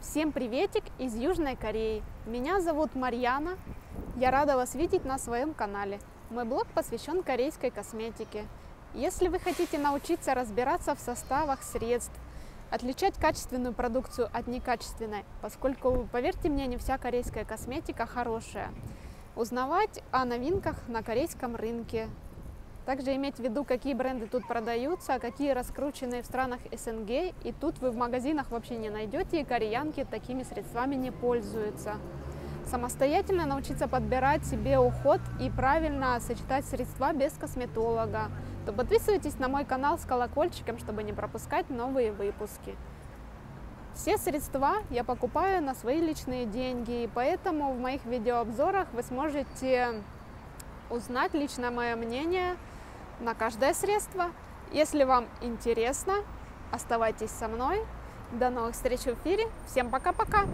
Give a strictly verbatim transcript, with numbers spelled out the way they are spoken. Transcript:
Всем приветик из Южной Кореи! Меня зовут Марьяна, я рада вас видеть на своем канале. Мой блог посвящен корейской косметике. Если вы хотите научиться разбираться в составах средств, отличать качественную продукцию от некачественной, поскольку, поверьте мне, не вся корейская косметика хорошая, узнавать о новинках на корейском рынке, также иметь в виду, какие бренды тут продаются, какие раскрученные в странах СНГ, и тут вы в магазинах вообще не найдете, и кореянки такими средствами не пользуются. Самостоятельно научиться подбирать себе уход и правильно сочетать средства без косметолога, то подписывайтесь на мой канал с колокольчиком, чтобы не пропускать новые выпуски. Все средства я покупаю на свои личные деньги, и поэтому в моих видеообзорах вы сможете узнать лично мое мнение на каждое средство. Если вам интересно, оставайтесь со мной. До новых встреч в эфире. Всем пока-пока!